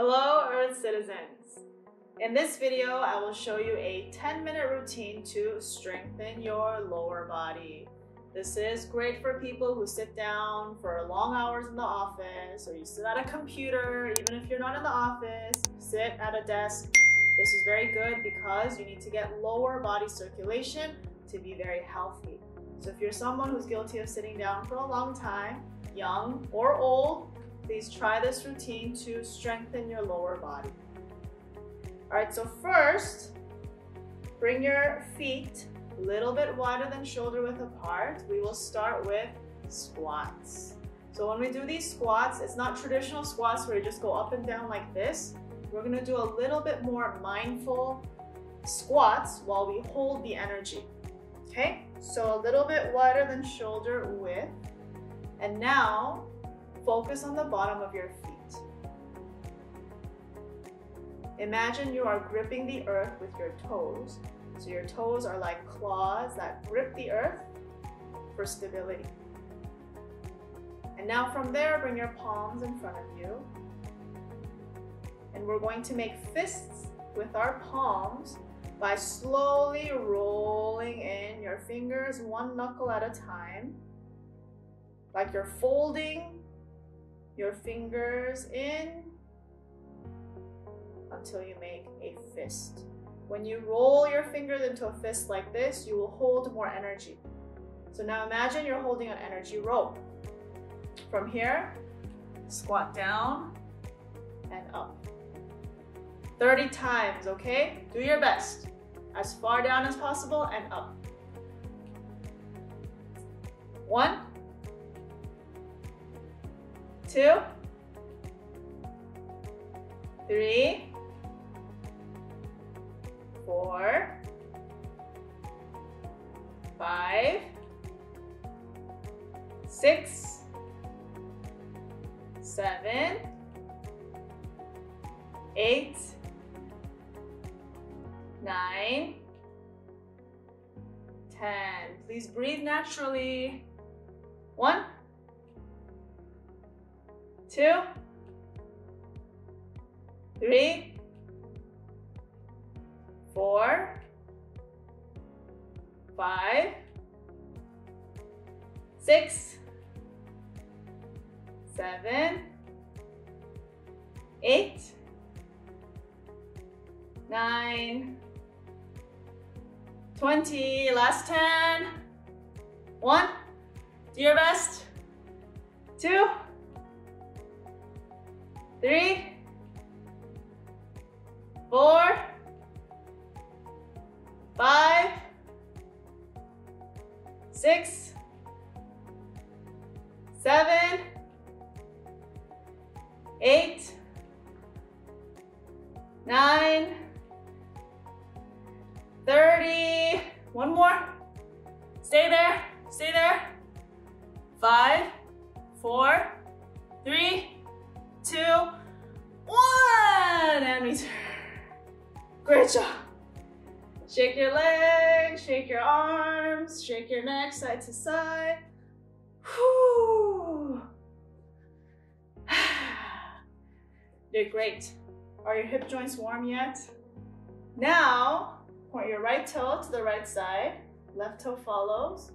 Hello Earth citizens! In this video, I will show you a 10-minute routine to strengthen your lower body. This is great for people who sit down for long hours in the office, or you sit at a computer, even if you're not in the office, sit at a desk. This is very good because you need to get lower body circulation to be very healthy. So if you're someone who's guilty of sitting down for a long time, young or old, please try this routine to strengthen your lower body. All right, so first, bring your feet a little bit wider than shoulder width apart. We will start with squats. So when we do these squats, it's not traditional squats where you just go up and down like this. We're gonna do a little bit more mindful squats while we hold the energy, okay? So a little bit wider than shoulder width. And now, focus on the bottom of your feet. Imagine you are gripping the earth with your toes. So your toes are like claws that grip the earth for stability. And now from there, bring your palms in front of you. And we're going to make fists with our palms by slowly rolling in your fingers, one knuckle at a time. Like you're folding your fingers in until you make a fist. When you roll your fingers into a fist like this, you will hold more energy. So now imagine you're holding an energy rope. From here, squat down and up. 30 times, okay? Do your best. As far down as possible and up. 1, 2, 3, 4, 5, 6, 7, 8, 9, 10. Please breathe naturally. 1, 2, 3, 4, 5, 6, 7, 8, 9, 20. Last 10. 1, do your best. 2, 3, 4, 5, 6, 7, 8, 9, 30. One more. Stay there. Stay there. 5, 4, 3, 2, 1. And we turn. Great job. Shake your legs, shake your arms, shake your neck side to side. Whew. You're great. Are your hip joints warm yet? Now, point your right toe to the right side. Left toe follows.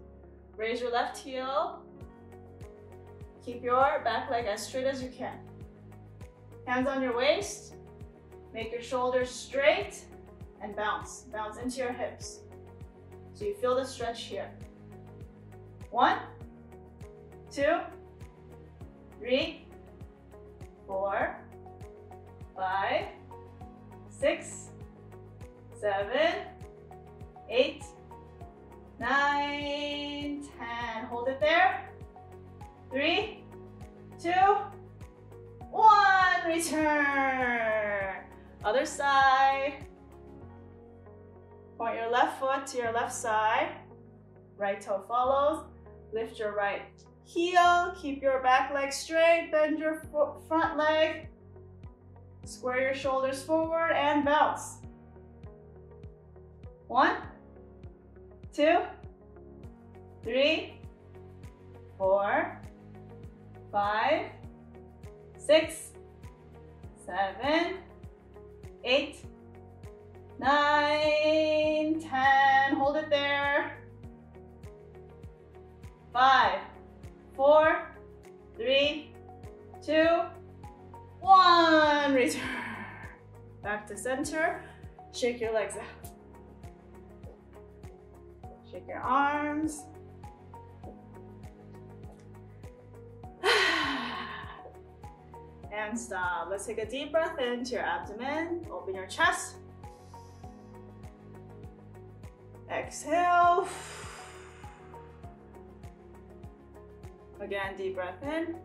Raise your left heel. Keep your back leg as straight as you can. Hands on your waist. Make your shoulders straight and bounce. Bounce into your hips. So you feel the stretch here. 1, 2, 3, 4, 5, 6, 7, 8, 9, 10. Hold it there. 3, 2, 1. Return. Other side. Point your left foot to your left side. Right toe follows. Lift your right heel. Keep your back leg straight. Bend your front leg. Square your shoulders forward and bounce. 1, 2, 3, 4, 5, 6, 7, One, return. Back to center. Shake your legs out. Shake your arms. And stop. Let's take a deep breath into your abdomen. Open your chest. Exhale. Again, deep breath in.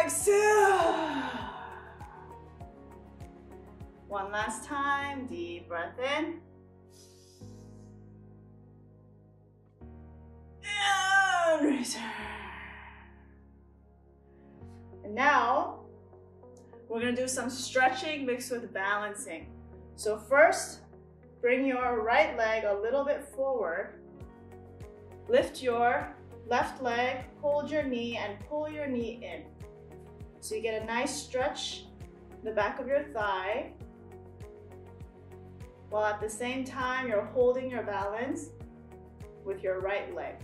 Exhale. One last time, deep breath in. And return. And now, we're gonna do some stretching mixed with balancing. So first, bring your right leg a little bit forward. Lift your left leg, hold your knee, and pull your knee in. So you get a nice stretch in the back of your thigh, while at the same time you're holding your balance with your right leg.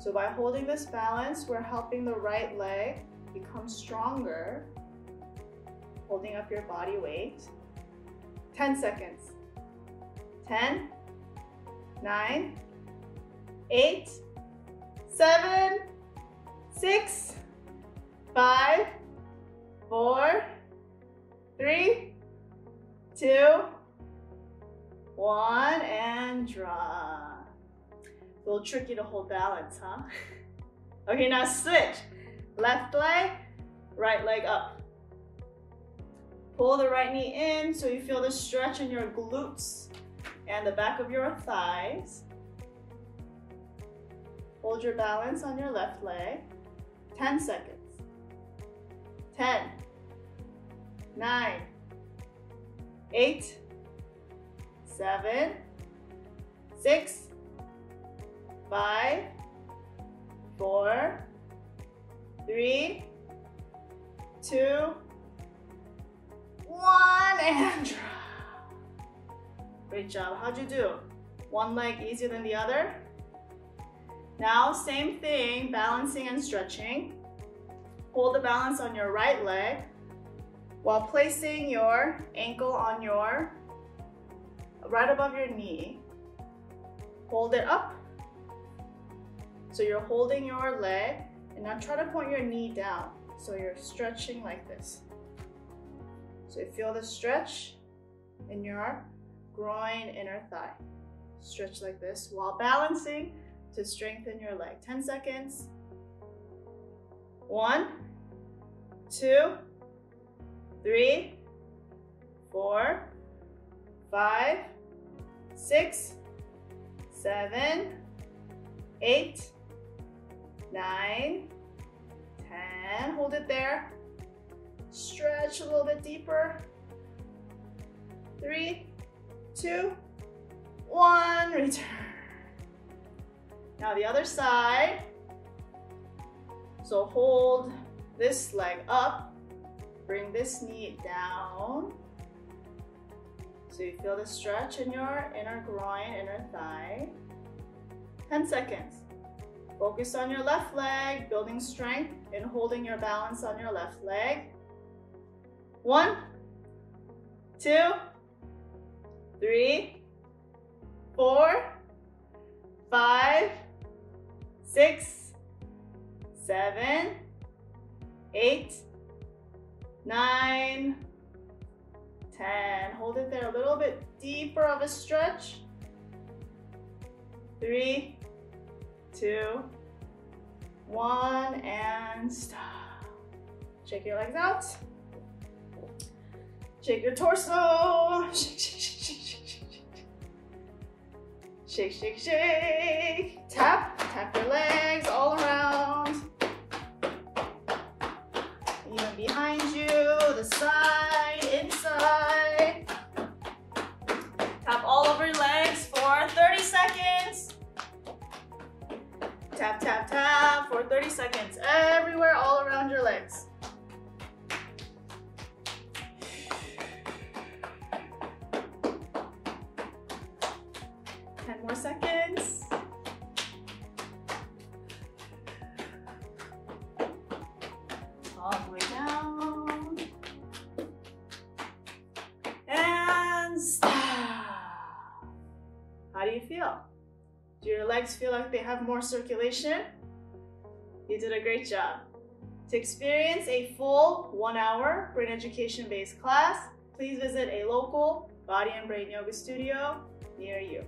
So by holding this balance, we're helping the right leg become stronger, holding up your body weight. 10 seconds. 10, 9, 8, 7, 6, 5, 4, 3, 2, 1, and drop. A little tricky to hold balance, huh? Okay, now switch. Left leg, right leg up. Pull the right knee in so you feel the stretch in your glutes and the back of your thighs. Hold your balance on your left leg. 10 seconds. 10, 9, 8, 7, 6, 5, 4, 3, 2, 1, and drop. Great job. How'd you do? One leg easier than the other? Now, same thing, balancing and stretching. Hold the balance on your right leg, while placing your ankle on your right above your knee. Hold it up. So you're holding your leg, and now try to point your knee down. So you're stretching like this. So you feel the stretch in your groin, inner thigh. Stretch like this while balancing to strengthen your leg. 10 seconds. 1, 2, 3, 4, 5, 6, 7, 8, 9, 10. Hold it there. Stretch a little bit deeper. 3, 2, 1, return. Now the other side. So hold this leg up. Bring this knee down. So you feel the stretch in your inner groin, inner thigh. 10 seconds. Focus on your left leg, building strength and holding your balance on your left leg. 1, 2, 3, 4, 5, 6, 7, 8, 9, 10. Hold it there, a little bit deeper of a stretch. 3, 2, 1, and stop. Shake your legs out. Shake your torso. Shake, shake, shake, shake, shake, shake, shake, shake. Tap, tap your legs all around. Even behind you, the side, inside. Tap all over your legs for 30 seconds. Tap, tap, tap for 30 seconds. Everywhere, all around your legs. feel? Do your legs feel like they have more circulation? You did a great job. To experience a full 1 hour brain education-based class, please visit a local Body and Brain Yoga studio near you.